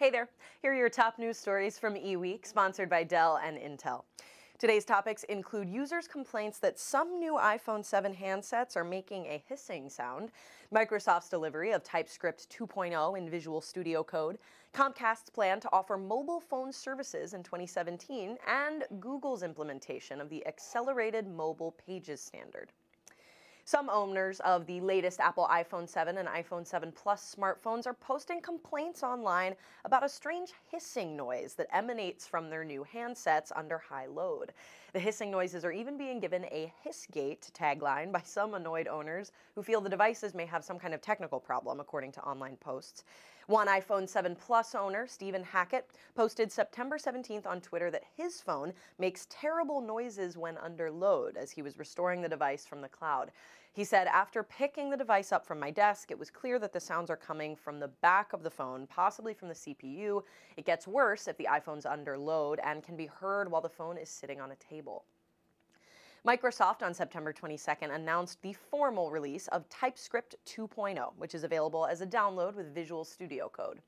Hey there, here are your top news stories from eWEEK, sponsored by Dell and Intel. Today's topics include users' complaints that some new iPhone 7 handsets are making a hissing sound, Microsoft's delivery of TypeScript 2.0 in Visual Studio Code, Comcast's plan to offer mobile phone services in 2017, and Google's implementation of the Accelerated Mobile Pages standard. Some owners of the latest Apple iPhone 7 and iPhone 7 Plus smartphones are posting complaints online about a strange hissing noise that emanates from their new handsets under high load. The hissing noises are even being given a Hissgate tagline by some annoyed owners who feel the devices may have some kind of technical problem, according to online posts. One iPhone 7 Plus owner, Stephen Hackett, posted September 17th on Twitter that his phone makes terrible noises when under load as he was restoring the device from the cloud. He said, "After picking the device up from my desk, it was clear that the sounds are coming from the back of the phone, possibly from the CPU. It gets worse if the iPhone's under load and can be heard while the phone is sitting on a table." Microsoft on September 22nd announced the formal release of TypeScript 2.0, which is available as a download with Visual Studio Code.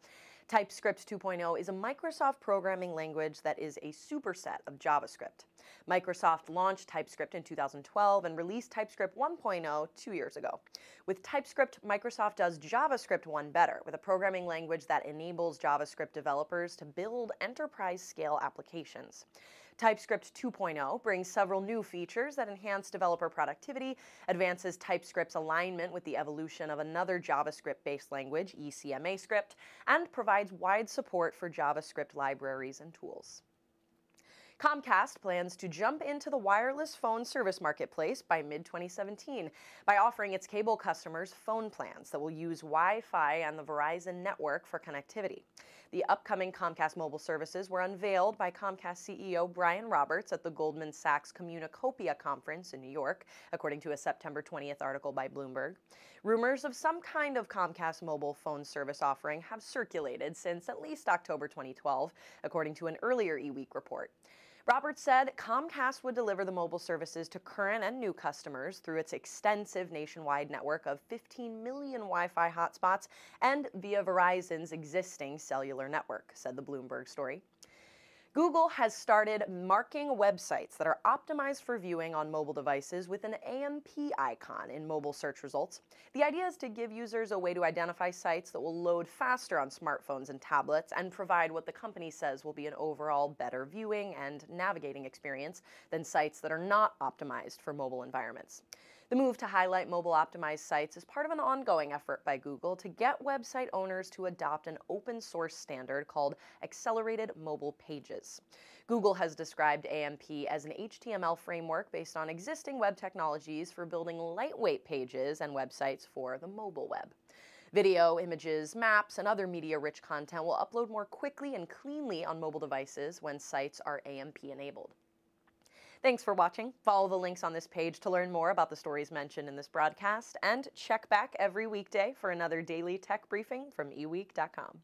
TypeScript 2.0 is a Microsoft programming language that is a superset of JavaScript. Microsoft launched TypeScript in 2012 and released TypeScript 1.0 2 years ago. With TypeScript, Microsoft does JavaScript 1 better, with a programming language that enables JavaScript developers to build enterprise-scale applications. TypeScript 2.0 brings several new features that enhance developer productivity, advances TypeScript's alignment with the evolution of another JavaScript-based language, ECMAScript, and provides wide support for JavaScript libraries and tools. Comcast plans to jump into the wireless phone service marketplace by mid-2017 by offering its cable customers phone plans that will use Wi-Fi and the Verizon network for connectivity. The upcoming Comcast mobile services were unveiled by Comcast CEO Brian Roberts at the Goldman Sachs Communicopia Conference in New York, according to a September 20th article by Bloomberg. Rumors of some kind of Comcast mobile phone service offering have circulated since at least October 2012, according to an earlier eWEEK report. Roberts said Comcast would deliver the mobile services to current and new customers through its extensive nationwide network of 15 million Wi-Fi hotspots and via Verizon's existing cellular network, said the Bloomberg story. Google has started marking websites that are optimized for viewing on mobile devices with an AMP icon in mobile search results. The idea is to give users a way to identify sites that will load faster on smartphones and tablets and provide what the company says will be an overall better viewing and navigating experience than sites that are not optimized for mobile environments. The move to highlight mobile-optimized sites is part of an ongoing effort by Google to get website owners to adopt an open-source standard called Accelerated Mobile Pages. Google has described AMP as an HTML framework based on existing web technologies for building lightweight pages and websites for the mobile web. Video, images, maps, and other media-rich content will upload more quickly and cleanly on mobile devices when sites are AMP-enabled. Thanks for watching. Follow the links on this page to learn more about the stories mentioned in this broadcast, and check back every weekday for another daily tech briefing from eWeek.com.